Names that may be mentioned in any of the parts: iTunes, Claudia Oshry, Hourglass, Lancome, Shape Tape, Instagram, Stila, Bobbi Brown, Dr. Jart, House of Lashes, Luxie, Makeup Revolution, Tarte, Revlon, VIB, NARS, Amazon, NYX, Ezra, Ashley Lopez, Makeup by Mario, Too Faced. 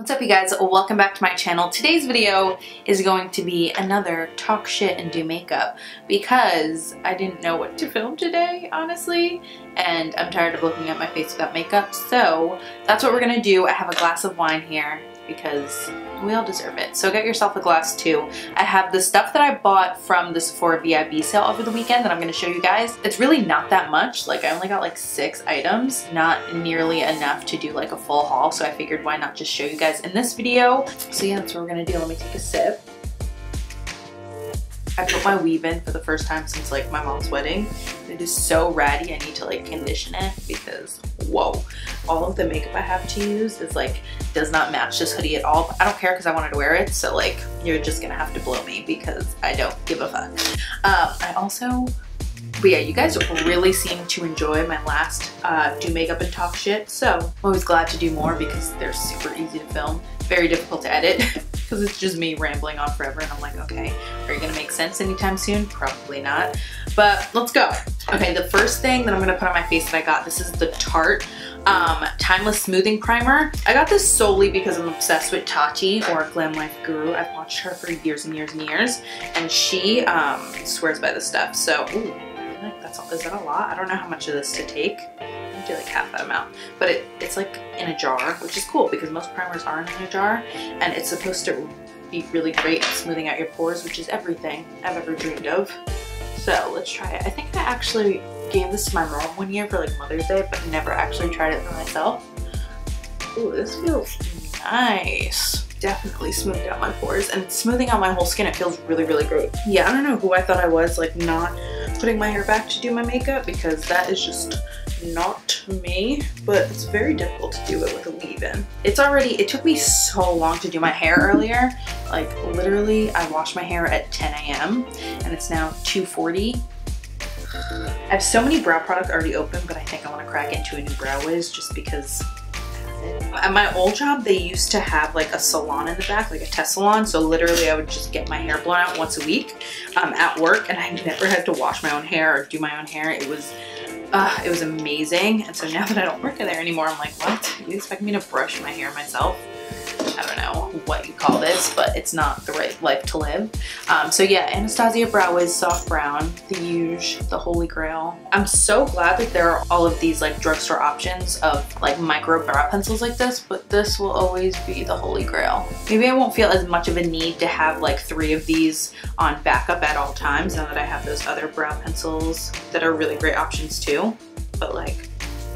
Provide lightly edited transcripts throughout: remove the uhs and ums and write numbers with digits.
What's up, you guys? Welcome back to my channel. Today's video is going to be another talk shit and do makeup because I didn't know what to film today, honestly, and I'm tired of looking at my face without makeup, so that's what we're gonna do. I have a glass of wine here because we all deserve it, so get yourself a glass too. I have the stuff that I bought from the Sephora VIB sale over the weekend that I'm gonna show you guys. It's really not that much. Like, I only got like 6 items, not nearly enough to do like a full haul, so I figured why not just show you guys in this video. So yeah, that's what we're gonna do. Let me take a sip. I put my weave in for the first time since like my mom's wedding. It is so ratty. I need to like condition it because whoa, all of the makeup I have to use is like does not match this hoodie at all. I don't care because I wanted to wear it, so like you're just gonna have to blow me because I don't give a fuck. But yeah, you guys really seem to enjoy my last do makeup and talk shit, so I'm always glad to do more because they're super easy to film, very difficult to edit because it's just me rambling on forever and I'm like, okay, are you gonna make sense anytime soon? Probably not, but let's go. Okay, the first thing that I'm gonna put on my face that I got, this is the Tarte Timeless Smoothing Primer. I got this solely because I'm obsessed with Tati, or Glam Life Guru. I've watched her for years and years and years, and she swears by this stuff, so ooh. Is that a lot? I don't know how much of this to take. I'm gonna do like half that amount. But it's like in a jar, which is cool because most primers aren't in a jar, and it's supposed to be really great at smoothing out your pores, which is everything I've ever dreamed of. So let's try it. I think I actually gave this to my mom one year for like Mother's Day, but never actually tried it for myself. Ooh, this feels nice. Definitely smoothed out my pores, and smoothing out my whole skin. It feels really, really great. Yeah, I don't know who I thought I was, like not putting my hair back to do my makeup because that is just not me, but it's very difficult to do it with a weave in. It took me so long to do my hair earlier. Like literally I washed my hair at 10 a.m. and it's now 2:40. I have so many brow products already open, but I think I want to crack into a new Brow Wiz just because. At my old job, they used to have like a salon in the back, like a test salon, so literally I would just get my hair blown out once a week at work, and I never had to wash my own hair or do my own hair. It was amazing, and so now that I don't work there anymore, I'm like, what? You expect me to brush my hair myself? I don't know what you call this, but it's not the right life to live. So yeah, Anastasia Brow Wiz Soft Brown, the huge, the holy grail. I'm so glad that there are all of these like drugstore options of like micro brow pencils like this, but this will always be the holy grail. Maybe I won't feel as much of a need to have like 3 of these on backup at all times now that I have those other brow pencils that are really great options too, but like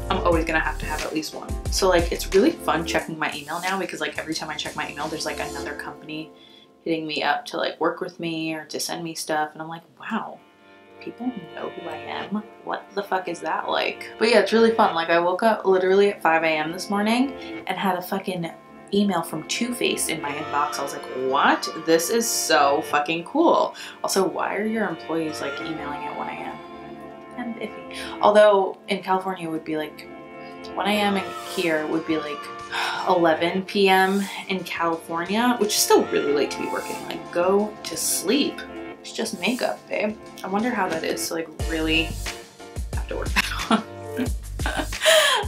I'm always gonna have to have at least one. So like it's really fun checking my email now because like every time I check my email there's like another company hitting me up to like work with me or to send me stuff, and I'm like, wow, people know who I am? What the fuck is that like? But yeah, it's really fun. Like I woke up literally at 5 a.m. this morning and had a fucking email from Too Faced in my inbox. I was like, what? This is so fucking cool. Also, why are your employees like emailing at 1 a.m.? And iffy. Although in California it would be like 1 a.m. and here would be like 11 p.m. in California, which is still really late to be working. Like, go to sleep. It's just makeup, babe. I wonder how that is to like really have to work that on.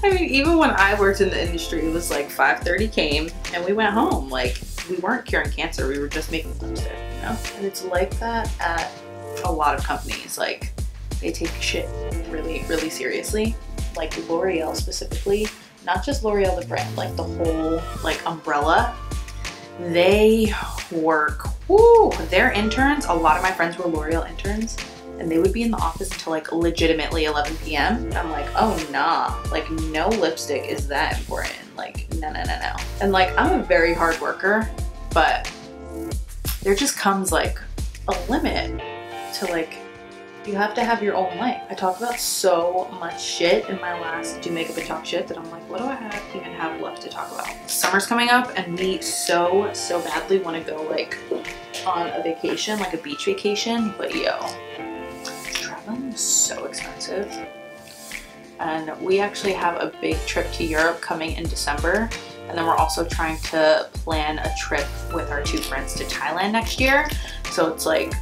I mean, even when I worked in the industry, it was like 5:30 came and we went home. Like, we weren't curing cancer. We were just making lipstick, you know? And it's like that at a lot of companies. Like, they take shit really, really seriously, like L'Oreal specifically, not just L'Oreal the brand, like the whole like umbrella. They work, woo, their interns, a lot of my friends were L'Oreal interns, and they would be in the office until like legitimately 11 p.m. I'm like, oh nah, like no lipstick is that important. Like, no, no, no, no. And like, I'm a very hard worker, but there just comes like a limit to like, you have to have your own life. I talk about so much shit in my last do makeup and talk shit that I'm like, what do I even have left to talk about? Summer's coming up and we so badly want to go like on a vacation, like a beach vacation, but yo, traveling is so expensive. And we actually have a big trip to Europe coming in December. And then we're also trying to plan a trip with our 2 friends to Thailand next year. So it's like,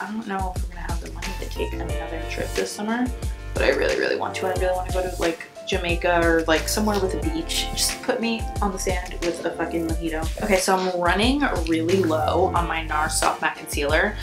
I don't know if we're gonna have the money to take another trip this summer, but I really, really want to. I really want to go to like Jamaica or like somewhere with a beach. Just put me on the sand with a fucking mojito. Okay, so I'm running really low on my NARS Soft Matte Concealer,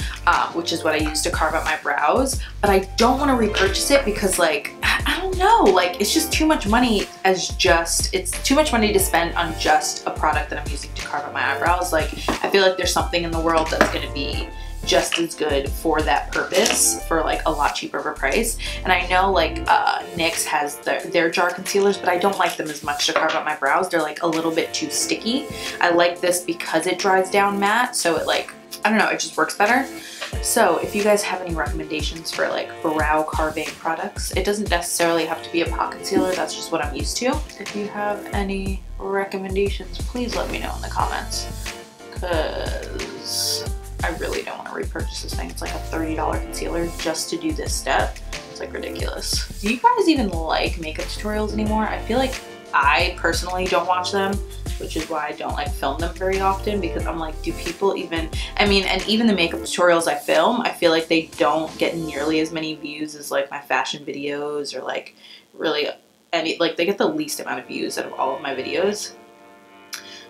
which is what I use to carve out my brows, but I don't want to repurchase it because like, I don't know, like it's just too much money it's too much money to spend on just a product that I'm using to carve out my eyebrows. Like I feel like there's something in the world that's gonna be just as good for that purpose for like a lot cheaper of a price. And I know like NYX has their jar concealers, but I don't like them as much to carve out my brows. They're like a little bit too sticky. I like this because it dries down matte, so it like, I don't know, it just works better. So if you guys have any recommendations for like brow carving products, it doesn't necessarily have to be a pot concealer, that's just what I'm used to. If you have any recommendations, please let me know in the comments, because I really don't want to repurchase this thing. It's like a $30 concealer just to do this step. It's like ridiculous. Do you guys even like makeup tutorials anymore? I feel like I personally don't watch them, which is why I don't like film them very often, because I'm like, do people even, I mean, and even the makeup tutorials I film, I feel like they don't get nearly as many views as like my fashion videos or like really any, like they get the least amount of views out of all of my videos.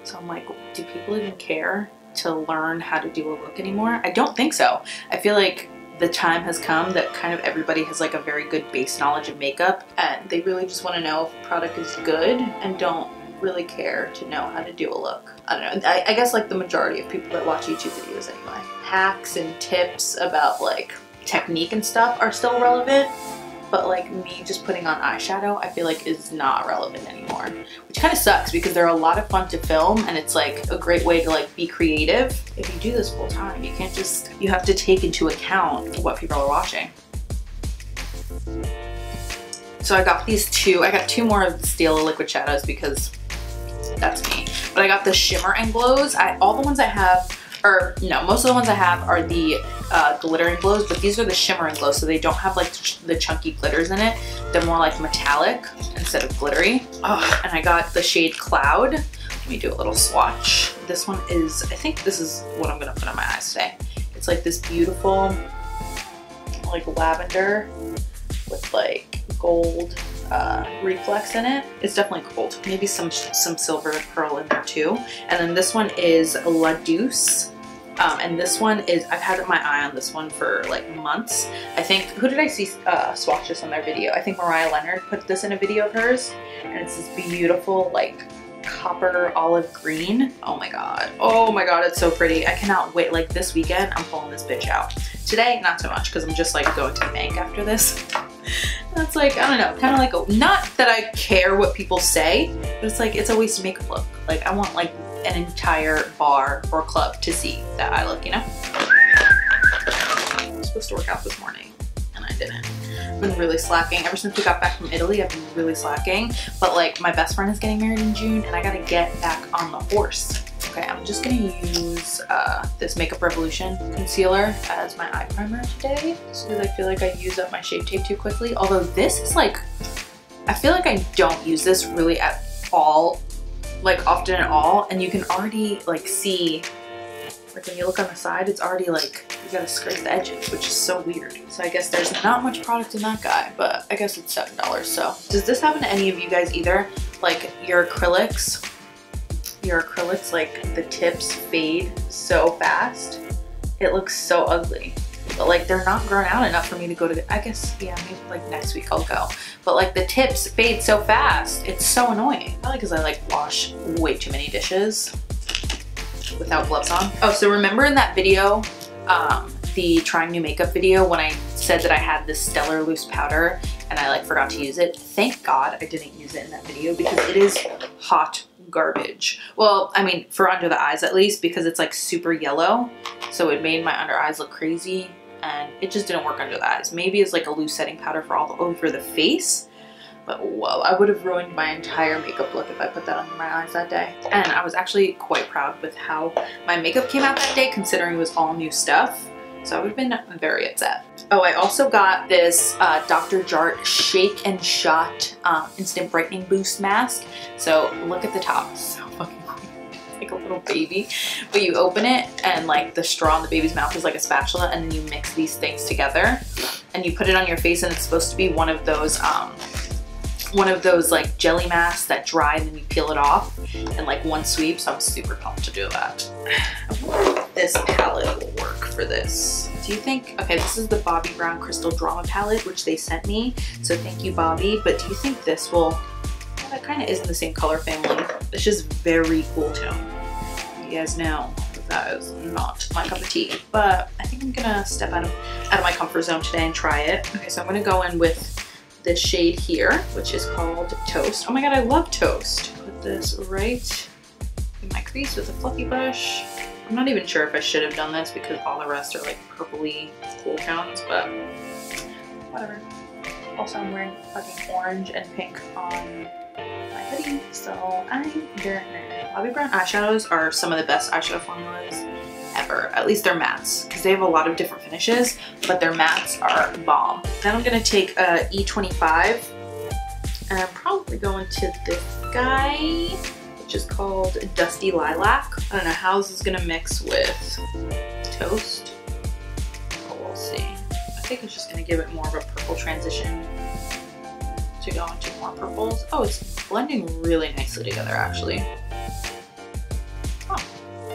So I'm like, do people even care to learn how to do a look anymore? I don't think so. I feel like the time has come that kind of everybody has like a very good base knowledge of makeup and they really just want to know if product is good and don't really care to know how to do a look. I don't know, I guess like the majority of people that watch YouTube videos anyway. Hacks and tips about like technique and stuff are still relevant, but like me just putting on eyeshadow I feel like is not relevant anymore, which kind of sucks because they're a lot of fun to film and it's like a great way to like be creative. If you do this full time, you can't just, you have to take into account what people are watching. So I got these two, I got two more of the Stila liquid shadows because that's me, but I got the shimmer and glows. All the ones I have, or no, most of the ones I have are the glitter and glows, but these are the shimmer and glows, so they don't have like the chunky glitters in it. They're more like metallic instead of glittery. Oh, and I got the shade Cloud. Let me do a little swatch. This one is, I think this is what I'm gonna put on my eyes today. It's like this beautiful like lavender with like gold reflex in it. It's definitely gold, maybe some silver pearl in there too. And then this one is La Douce, and this one is, I've had my eye on this one for like months. I think, who did I see swatch this on their video? I think Mariah Leonard put this in a video of hers, and it's this beautiful like copper olive green. Oh my god, oh my god, it's so pretty. I cannot wait. Like this weekend I'm pulling this bitch out. Today not so much because I'm just like going to the bank after this. That's like, I don't know, kind of like a, not that I care what people say, but it's like, it's a waste of makeup look. Like I want like an entire bar or club to see that I look, you know? I was supposed to work out this morning and I didn't. I've been really slacking. Ever since we got back from Italy, I've been really slacking. But like my best friend is getting married in June and I gotta get back on the horse. Okay, I'm just gonna use this Makeup Revolution concealer as my eye primer today, just because I feel like I use up my Shape Tape too quickly. Although this is like, I feel like I don't use this really at all, like often at all, and you can already like see, like when you look on the side, it's already like, you gotta scrape the edges, which is so weird. So I guess there's not much product in that guy, but I guess it's $7, so. Does this happen to any of you guys either? Like your acrylics, like the tips fade so fast, it looks so ugly, but like they're not grown out enough for me to go to the, I guess, yeah, maybe like next week I'll go, but like the tips fade so fast, it's so annoying, probably because I like wash way too many dishes without gloves on. Oh, so remember in that video, the trying new makeup video, when I said that I had this stellar loose powder and I like forgot to use it? Thank god I didn't use it in that video, because it is hot garbage. Well, I mean for under the eyes at least, because it's like super yellow, so it made my under eyes look crazy and it just didn't work under the eyes. Maybe it's like a loose setting powder for all over the face, but whoa, I would have ruined my entire makeup look if I put that under my eyes that day. And I was actually quite proud with how my makeup came out that day, considering it was all new stuff. So I would have been very upset. Oh, I also got this Dr. Jart Shake and Shot Instant Brightening Boost Mask. So look at the top, it's so fucking weird. It's like a little baby. But you open it and like the straw in the baby's mouth is like a spatula, and then you mix these things together and you put it on your face, and it's supposed to be one of those one of those like jelly masks that dry and then you peel it off in like one sweep, so I'm super pumped to do that. I wonder if this palette will work for this. Do you think, okay, this is the Bobbi Brown Crystal Drama palette, which they sent me, so thank you, Bobbi, but do you think this will, well, that kind of is in the same color family. It's just very cool tone. You guys know that is not my cup of tea, but I think I'm gonna step out of my comfort zone today and try it. Okay, so I'm gonna go in with this shade here, which is called Toast. Oh my god, I love Toast. Put this right in my crease with a fluffy brush. I'm not even sure if I should have done this because all the rest are like purpley cool tones, but whatever. Also, I'm wearing fucking orange and pink on my hoodie, so I don't know. Bobbi Brown eyeshadows are some of the best eyeshadow formulas ever. At least they're mattes, because they have a lot of different finishes, but their mattes are bomb. Then I'm gonna take a E25 and I'm probably going to this guy, which is called Dusty Lilac. I don't know how this is gonna mix with Toast, but we'll see. I think it's just gonna give it more of a purple transition to go into more purples. Oh, it's blending really nicely together actually.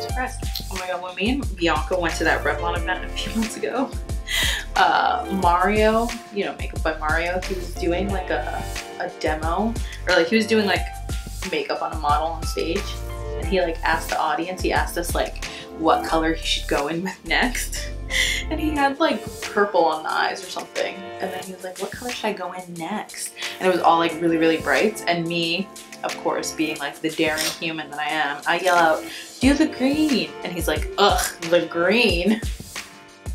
Surprised. Oh my god, when me and Bianca went to that Revlon event a few months ago, Mario, you know, Makeup by Mario, he was doing like a demo, or like he was doing like makeup on a model on stage, and he like asked the audience, he asked us like what color he should go in with next, and he had like purple on the eyes or something, and then he was like, what color should I go in next? And it was all like really, really bright, and me, of course, being like the daring human that I am, I yell out, do the green. And he's like, ugh, the green.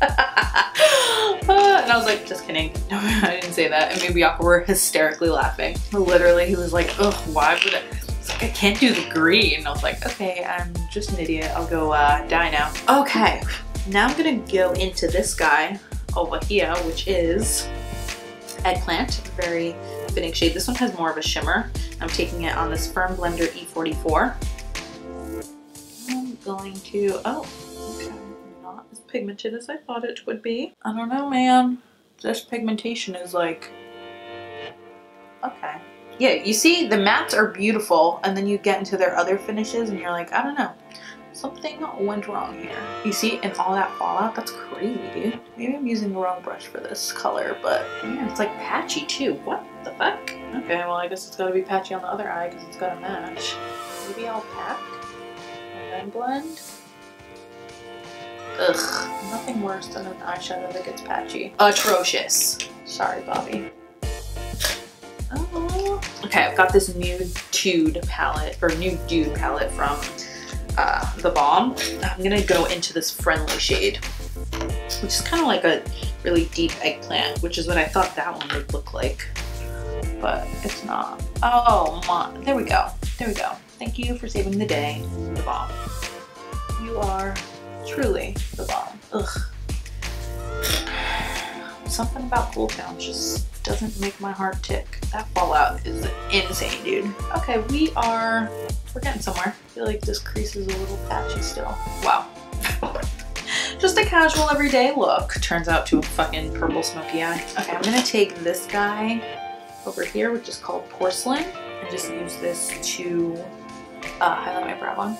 And I was like, just kidding. No, I didn't say that. And me and Bianca were hysterically laughing. Literally, he was like, ugh, why would I? He's like, I can't do the green. And I was like, okay, I'm just an idiot. I'll go die now. Okay, now I'm gonna go into this guy over here, which is Eggplant, very fitting shade. This one has more of a shimmer. I'm taking it on this Firm Blender E44. I'm going to, oh, okay, not as pigmented as I thought it would be. I don't know, man. This pigmentation is like, okay. Yeah, you see the mattes are beautiful and then you get into their other finishes and you're like, I don't know. Something went wrong here. You see, and all that fallout, that's crazy, dude. Maybe I'm using the wrong brush for this color, but man, it's like patchy too. What the fuck? Okay, well, I guess it's gotta be patchy on the other eye because it's gotta match. Maybe I'll pack and then blend. Ugh, nothing worse than an eyeshadow that gets patchy. Atrocious. Sorry, Bobbi. Oh. Okay, I've got this nude dude palette from The Bomb. I'm gonna go into this Friendly shade, which is kind of like a really deep eggplant, which is what I thought that one would look like, but it's not. Oh my, there we go, there we go. Thank you for saving the day, The Bomb. You are truly The Bomb. Ugh. Something about cool town just doesn't make my heart tick. That fallout is insane, dude. Okay, we're getting somewhere. I feel like this crease is a little patchy still. Wow. Just a casual everyday look. Turns out to a fucking purple smoky eye. Okay, I'm gonna take this guy over here, which is called Porcelain, and just use this to highlight my brow on.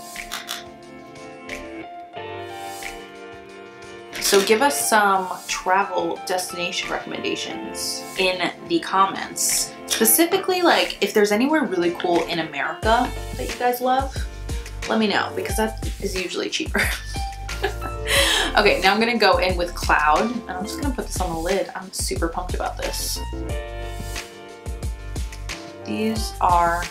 So give us some travel destination recommendations in the comments. Specifically, like if there's anywhere really cool in America that you guys love, let me know because that is usually cheaper. Okay, now I'm gonna go in with Cloud and I'm just gonna put this on the lid. I'm super pumped about this. These are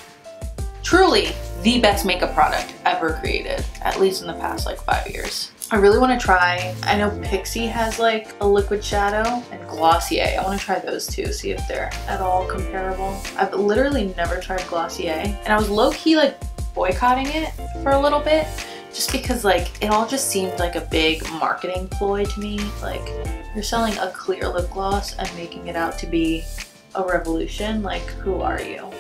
truly the best makeup product ever created, at least in the past like 5 years. I really want to try, I know Pixie has like a liquid shadow and Glossier. I want to try those two, see if they're at all comparable. I've literally never tried Glossier and I was low-key like boycotting it for a little bit just because like it all just seemed like a big marketing ploy to me. Like you're selling a clear lip gloss and making it out to be a revolution, like who are you?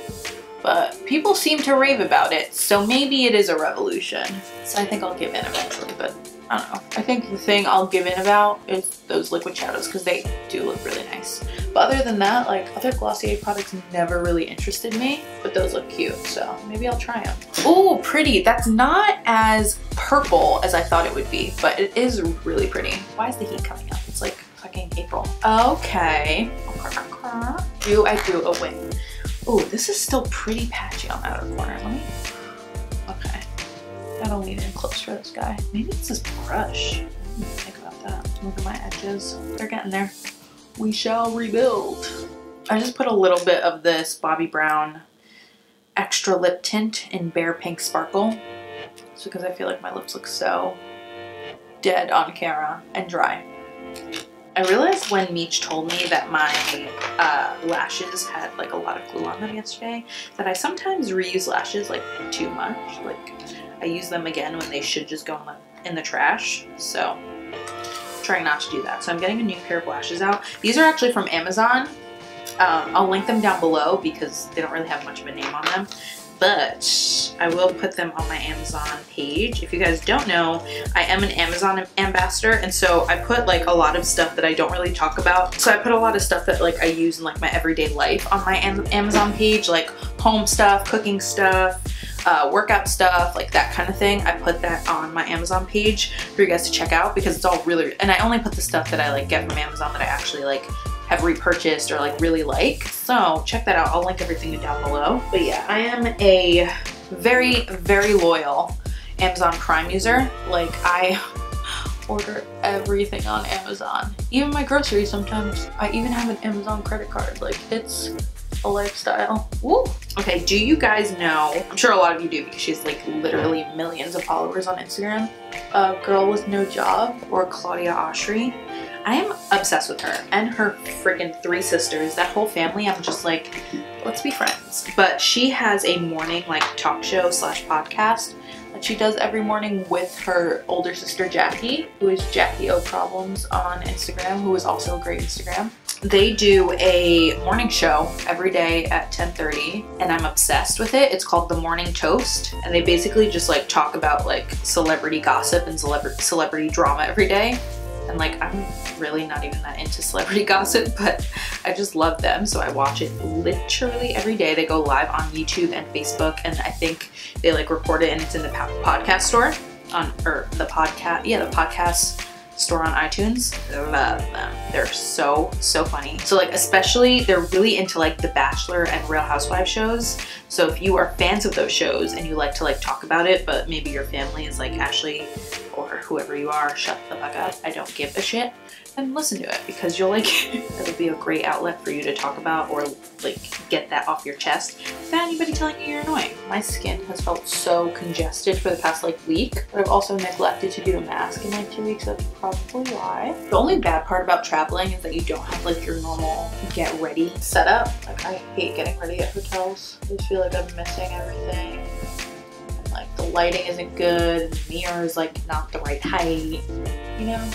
but people seem to rave about it, so maybe it is a revolution. So I think I'll give in eventually, but I don't know. I think the thing I'll give in about is those liquid shadows because they do look really nice. But other than that, like, other Glossier products never really interested me, but those look cute, so maybe I'll try them. Oh, pretty. That's not as purple as I thought it would be, but it is really pretty. Why is the heat coming up? It's like fucking April. Okay. Do I do a wing? Oh, this is still pretty patchy on that outer corner. Let me... Okay. That'll need in clips for this guy. Maybe it's this brush. I didn't think about that. Look at my edges. They're getting there. We shall rebuild. I just put a little bit of this Bobbi Brown extra lip tint in Bare Pink Sparkle. It's because I feel like my lips look so dead on camera and dry. I realized when Meech told me that my lashes had like a lot of glue on them yesterday that I sometimes reuse lashes like too much. Like I use them again when they should just go in the trash. So I'm trying not to do that. So I'm getting a new pair of lashes out. These are actually from Amazon. I'll link them down below because they don't really have much of a name on them. But I will put them on my Amazon page. If you guys don't know, I am an Amazon ambassador, and so I put like a lot of stuff that I don't really talk about. So I put a lot of stuff that like I use in like my everyday life on my Amazon page, like home stuff, cooking stuff, workout stuff, like that kind of thing. I put that on my Amazon page for you guys to check out because it's all really, and I only put the stuff that I like get from Amazon that I actually like have repurchased or like really like. So check that out. I'll link everything down below. But yeah, I am a very, very loyal Amazon Prime user. Like I order everything on Amazon, even my groceries sometimes. I even have an Amazon credit card. Like it's a lifestyle. Woo. Okay, do you guys know, I'm sure a lot of you do because she's like literally millions of followers on Instagram, a girl with no job, or Claudia Oshry. I am obsessed with her and her freaking three sisters, that whole family. I'm just like, let's be friends. But she has a morning like talk show slash podcast that she does every morning with her older sister, Jackie, who is Jackie O Problems on Instagram, who is also a great Instagram. They do a morning show every day at 10:30 and I'm obsessed with it. It's called The Morning Toast, and they basically just like talk about like celebrity gossip and celebrity drama every day. And like, I'm really not even that into celebrity gossip, but I just love them. So I watch it literally every day. They go live on YouTube and Facebook, and I think they like record it and it's in the podcast store on, or the podcast, yeah, the podcast store on iTunes. I love them. They're so, so funny. So like, especially they're really into like The Bachelor and Real Housewives shows. So if you are fans of those shows and you like to like talk about it, but maybe your family is like, Ashley, or whoever you are, shut the fuck up, I don't give a shit, and listen to it because you'll like, it'll be a great outlet for you to talk about or like get that off your chest without anybody telling you you're annoying. My skin has felt so congested for the past like week, but I've also neglected to do a mask in like 2 weeks. That's probably why. The only bad part about traveling is that you don't have like your normal get ready setup. Like I hate getting ready at hotels. I just feel like I'm missing everything. Like the lighting isn't good, the mirror is like not the right height, you know?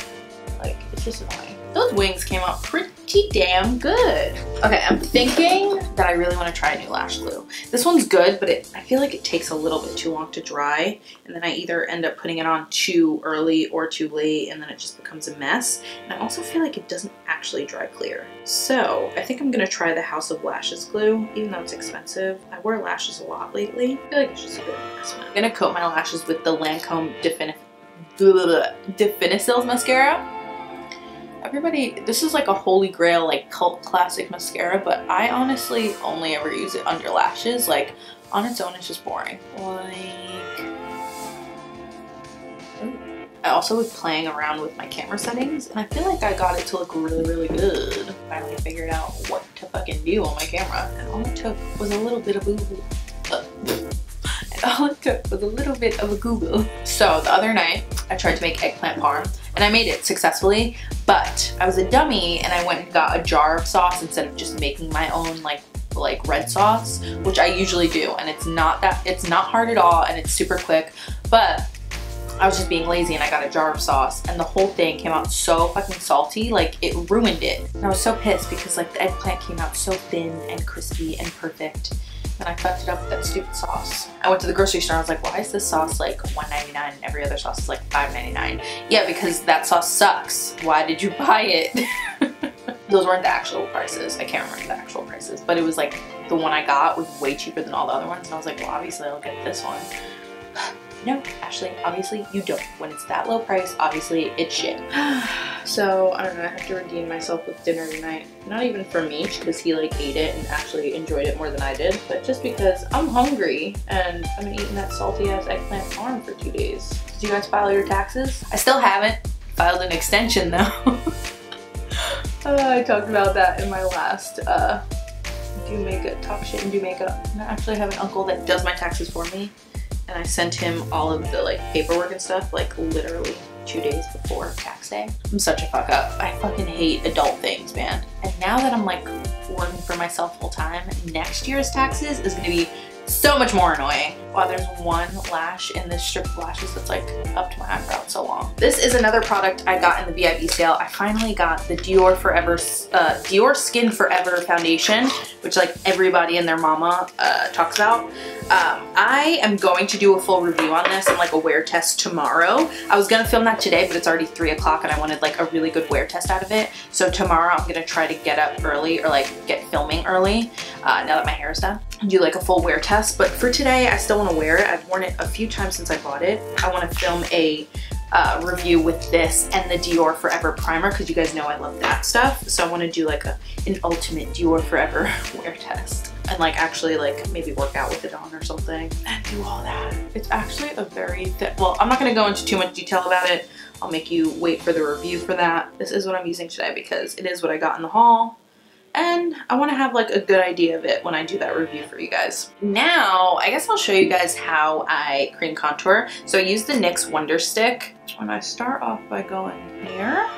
Like it's just annoying. Those wings came out pretty damn good. Okay, I'm thinking that I really want to try a new lash glue. This one's good, but I feel like it takes a little bit too long to dry, and then I either end up putting it on too early or too late, and then it just becomes a mess. And I also feel like it doesn't actually dry clear. So I think I'm gonna try the House of Lashes glue, even though it's expensive. I wear lashes a lot lately. I feel like it's just a good investment. I'm gonna coat my lashes with the Lancome Definicils mascara. Everybody, this is like a holy grail, like cult classic mascara, but I honestly only ever use it under lashes. Like on its own, it's just boring. Like, ooh. I also was playing around with my camera settings, and I feel like I got it to look really, really good. Finally figured out what to fucking do on my camera, and all it took was a little bit of boo-boo. All it took was a little bit of a goo-goo. So the other night, I tried to make eggplant parm, and I made it successfully, but I was a dummy and I went and got a jar of sauce instead of just making my own like red sauce, which I usually do, and it's not hard at all, and it's super quick, but I was just being lazy and I got a jar of sauce, and the whole thing came out so fucking salty, like it ruined it. And I was so pissed because like the eggplant came out so thin and crispy and perfect. and I cut it up with that stupid sauce. I went to the grocery store and I was like, why is this sauce like $1.99 and every other sauce is like $5.99? Yeah, because that sauce sucks. Why did you buy it? Those weren't the actual prices. I can't remember the actual prices, but it was like the one I got was way cheaper than all the other ones. And I was like, well, obviously I'll get this one. No, Ashley, obviously you don't. When it's that low price, obviously it's shit. So I don't know, I have to redeem myself with dinner tonight. Not even for Meech, because he like ate it and actually enjoyed it more than I did, but just because I'm hungry and I've been eating that salty ass eggplant farm for 2 days. Did you guys file your taxes? I still haven't filed an extension though. I talked about that in my last do makeup, talk shit and do makeup. And I actually have an uncle that does my taxes for me, and I sent him all of the like paperwork and stuff like literally 2 days before tax day. I'm such a fuck up. I fucking hate adult things, man. And now that I'm like working for myself full time, next year's taxes is gonna be so much more annoying. Wow, there's one lash in this strip of lashes that's like up to my eyebrow, it's so long. This is another product I got in the VIB sale. I finally got the Dior Forever, Dior Skin Forever Foundation, which like everybody and their mama talks about. I am going to do a full review on this and like a wear test tomorrow. I was gonna film that today, but it's already 3 o'clock and I wanted like a really good wear test out of it. So tomorrow I'm gonna try to get up early or like get filming early now that my hair is done. Do like a full wear test, but for today I still want to wear it. I've worn it a few times since I bought it. I want to film a review with this and the Dior Forever primer because you guys know I love that stuff, so I want to do like an ultimate Dior Forever wear test and like actually like maybe work out with it on or something and do all that. It's actually a very thick, well, I'm not going to go into too much detail about it. I'll make you wait for the review for that. This is what I'm using today because it is what I got in the haul. And I want to have like a good idea of it when I do that review for you guys. Now, I guess I'll show you guys how I cream contour. So I use the NYX Wonder Stick. And I start off by going here.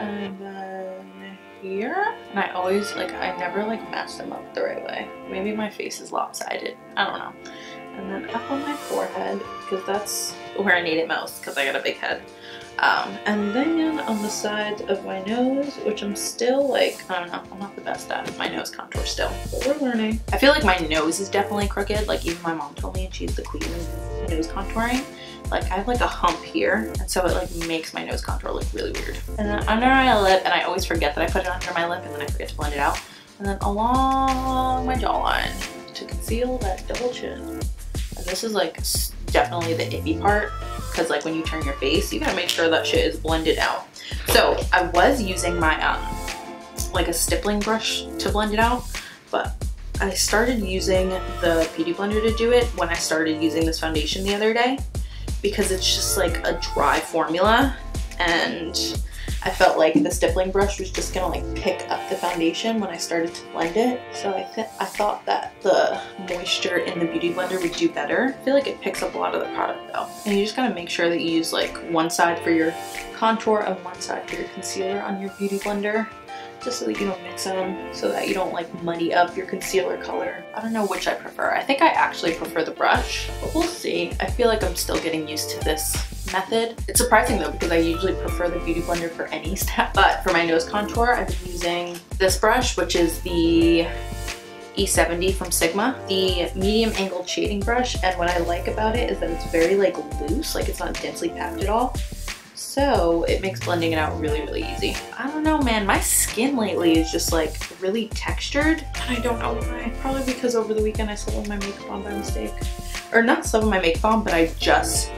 And then here. And I always like, I never like match them up the right way. Maybe my face is lopsided. I don't know. And then up on my forehead, because that's where I need it most because I got a big head. And then on the sides of my nose, which I'm still like, I don't know, I'm not the best at my nose contour still, but we're learning. I feel like my nose is definitely crooked. Like even my mom told me, and she's the queen of nose contouring. Like I have like a hump here, and so it like makes my nose contour look really weird. And then under my lip, and I always forget that I put it under my lip and then I forget to blend it out. And then along my jawline to conceal that double chin. And this is like definitely the iffy part, because like when you turn your face, you gotta make sure that shit is blended out. So I was using my like a stippling brush to blend it out, but I started using the beauty blender to do it when I started using this foundation the other day, because it's just like a dry formula and I felt like the stippling brush was just gonna like pick up the foundation when I started to blend it. So I thought that the moisture in the beauty blender would do better. I feel like it picks up a lot of the product though. And you just gotta make sure that you use like one side for your contour and one side for your concealer on your beauty blender, just so that you don't mix them, so that you don't like muddy up your concealer color. I don't know which I prefer. I think I actually prefer the brush, but we'll see. I feel like I'm still getting used to this method. It's surprising though, because I usually prefer the beauty blender for any step, but for my nose contour I've been using this brush, which is the E70 from Sigma, the medium angled shading brush. And what I like about it is that it's very like loose, like it's not densely packed at all, so it makes blending it out really, really easy. I don't know, man, my skin lately is just like really textured and I don't know why. Probably because over the weekend I slept with my makeup on by mistake, or not slept with my makeup on, but I just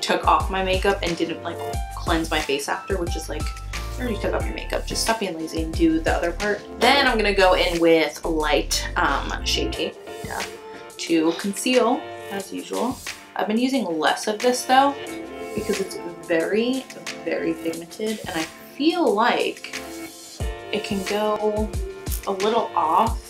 took off my makeup and didn't like cleanse my face after, which is like, I already took off your makeup, just stop being lazy and do the other part. Then I'm gonna go in with light Shape Tape to conceal as usual. I've been using less of this though, because it's very, very pigmented and I feel like it can go a little off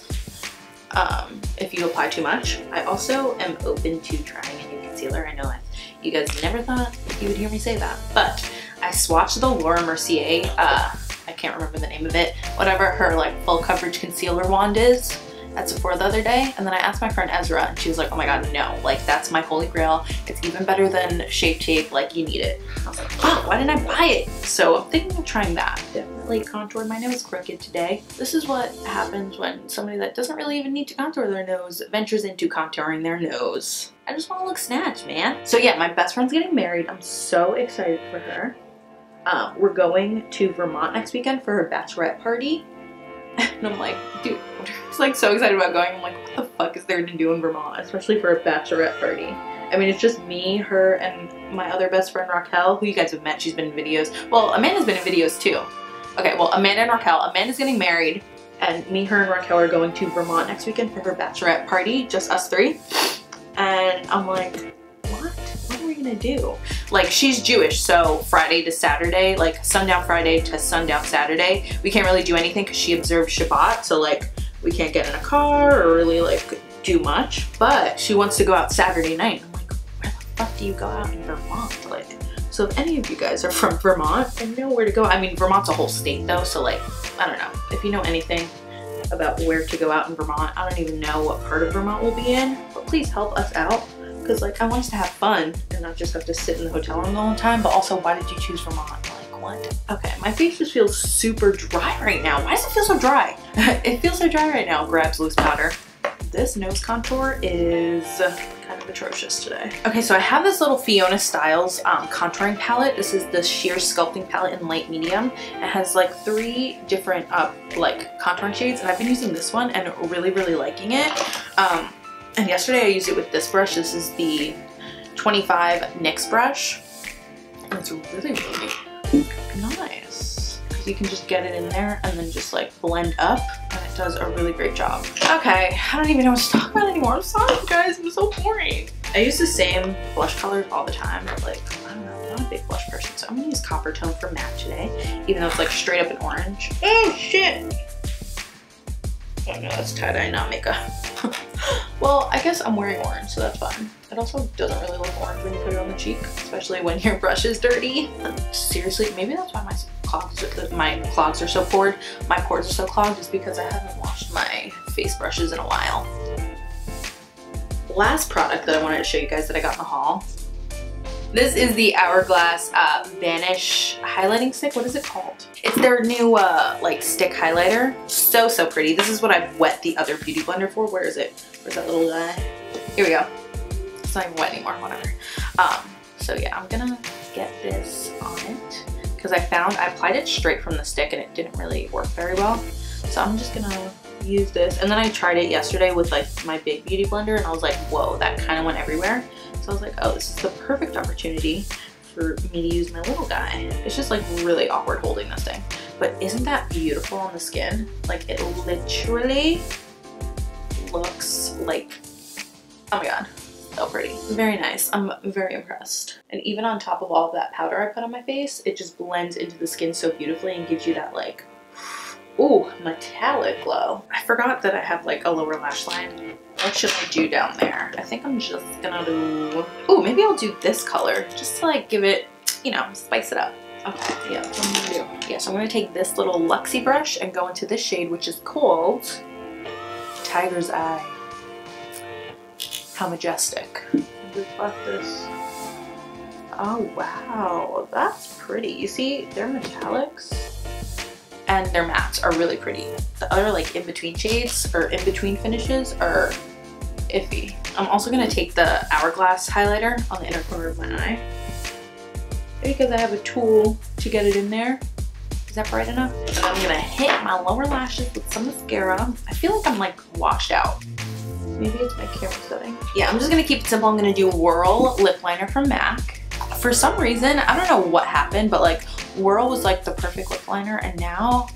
if you apply too much. I also am open to trying a new concealer. I know that you guys never thought you would hear me say that, but I swatched the Laura Mercier, I can't remember the name of it, whatever her like full coverage concealer wand is. at Sephora the other day, and then I asked my friend Ezra, and she was like, oh my god, no, like that's my holy grail. It's even better than Shape Tape, like you need it. I was like, oh, why didn't I buy it? So I'm thinking of trying that. Definitely contoured my nose crooked today. This is what happens when somebody that doesn't really even need to contour their nose ventures into contouring their nose. I just want to look snatched, man. So yeah, my best friend's getting married. I'm so excited for her. We're going to Vermont next weekend for her bachelorette party. And I'm like, dude, I'm just like so excited about going. I'm like, what the fuck is there to do in Vermont? Especially for a bachelorette party. I mean, it's just me, her, and my other best friend, Raquel, who you guys have met. She's been in videos. Well, Amanda's been in videos too. Okay, well, Amanda and Raquel. Amanda's getting married. And me, her, and Raquel are going to Vermont next weekend for her bachelorette party. Just us three. And I'm like, what are we gonna do? Like, she's Jewish, so Friday to Saturday, like sundown Friday to sundown Saturday, we can't really do anything because she observes Shabbat, so like we can't get in a car or really like do much. But she wants to go out Saturday night. I'm like, where the fuck do you go out in Vermont? Like, so if any of you guys are from Vermont and know where to go, I mean, Vermont's a whole state though, so like, I don't know. If you know anything about where to go out in Vermont, I don't even know what part of Vermont we'll be in, but please help us out. Because like, I want us to have fun and not just have to sit in the hotel room the whole time. But also, why did you choose Vermont? Like, what? Okay, my face just feels super dry right now. Why does it feel so dry? It feels so dry right now. Grabs loose powder. This nose contour is kind of atrocious today. Okay, so I have this little Fiona Styles contouring palette. This is the Sheer Sculpting Palette in Light Medium. It has like three different like contouring shades, and I've been using this one and really, really liking it. And yesterday I used it with this brush. This is the 25 NYX brush. And it's really, really nice. Because you can just get it in there and then just like blend up. And it does a really great job. Okay, I don't even know what to talk about anymore. I'm sorry, guys. I'm so boring. I use the same blush colors all the time. But like, I don't know. I'm not a big blush person. So I'm going to use Copper Tone for MAC today. Even though it's like straight up an orange. Oh, shit. Oh no, that's tie-dye, not makeup. Well, I guess I'm wearing orange, so that's fine. It also doesn't really look orange when you put it on the cheek, especially when your brush is dirty. Seriously, maybe that's why my clogs are so poured. My pores are so clogged, is because I haven't washed my face brushes in a while. Last product that I wanted to show you guys that I got in the haul. This is the Hourglass Vanish highlighting stick. What is it called? It's their new like stick highlighter. So, so pretty. This is what I've wet the other beauty blender for. Where is it? Where's that little guy? Here we go. It's not even wet anymore, whatever. So yeah, I'm gonna get this on it because I found I applied it straight from the stick and it didn't really work very well. So I'm just gonna use this. And then I tried it yesterday with like my big beauty blender and I was like, whoa, that kind of went everywhere. So I was like, oh, this is the perfect opportunity for me to use my little guy. It's just like really awkward holding this thing. But isn't that beautiful on the skin? Like it literally looks like, oh my god, so pretty. Very nice, I'm very impressed. And even on top of all of that powder I put on my face, it just blends into the skin so beautifully and gives you that like, ooh, metallic glow. I forgot that I have like a lower lash line. What should I do down there? I think I'm just gonna do... Ooh, maybe I'll do this color just to like give it, you know, spice it up. Okay, yeah, that's what I'm gonna do. Yeah, so I'm gonna take this little Luxie brush and go into this shade, which is called Tiger's Eye. How majestic. Reflect this. Oh, wow, that's pretty. You see, they're metallics. And their mattes are really pretty. The other like in-between shades or in-between finishes are iffy. I'm also gonna take the Hourglass highlighter on the inner corner of my eye because I have a tool to get it in there. Is that bright enough? And I'm gonna hit my lower lashes with some mascara. I feel like I'm like washed out. Maybe it's my camera setting. Yeah, I'm just gonna keep it simple. I'm gonna do Whirl lip liner from MAC. For some reason, I don't know what happened, but like Whirl was like the perfect lip liner, and now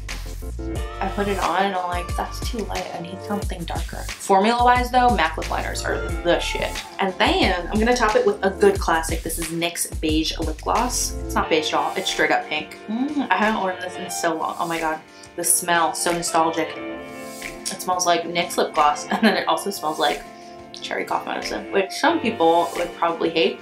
I put it on and I'm like, that's too light, I need something darker. Formula wise though, MAC lip liners are the shit. And then I'm gonna top it with a good classic. This is NYX Beige Lip Gloss. It's not beige at all, it's straight up pink. I haven't worn this in so long. Oh my god, the smell, so nostalgic. It smells like NYX lip gloss, and then it also smells like cherry cough medicine, which some people would probably hate,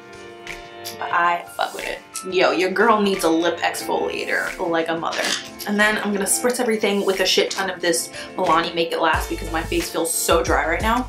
but I fuck with it. yo, your girl needs a lip exfoliator like a mother. And then I'm gonna spritz everything with a shit ton of this Milani Make It Last because my face feels so dry right now.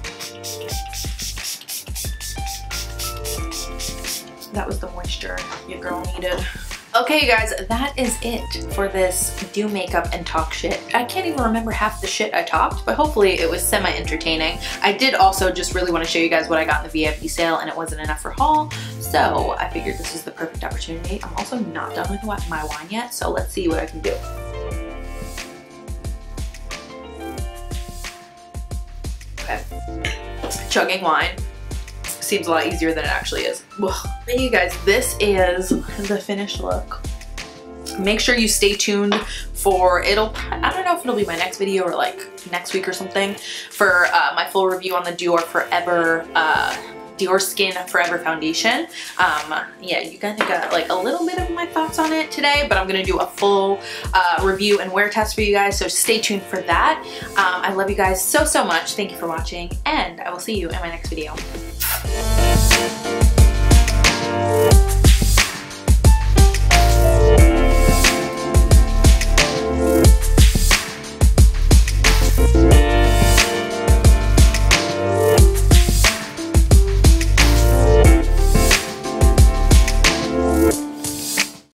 That was the moisture your girl needed. Okay, you guys, that is it for this do makeup and talk shit. I can't even remember half the shit I talked, but hopefully it was semi-entertaining. I did also just really want to show you guys what I got in the VIB sale, and it wasn't enough for haul, so I figured this was the perfect opportunity. I'm also not done with my wine yet, so let's see what I can do. Okay. Chugging wine seems a lot easier than it actually is. Well, you guys, this is the finished look. Make sure you stay tuned for I don't know if it'll be my next video or like next week or something, for my full review on the Dior Skin Forever Foundation. Yeah, you guys got like a little bit of my thoughts on it today, but I'm gonna do a full review and wear test for you guys, so stay tuned for that. I love you guys so, so much. Thank you for watching, and I will see you in my next video.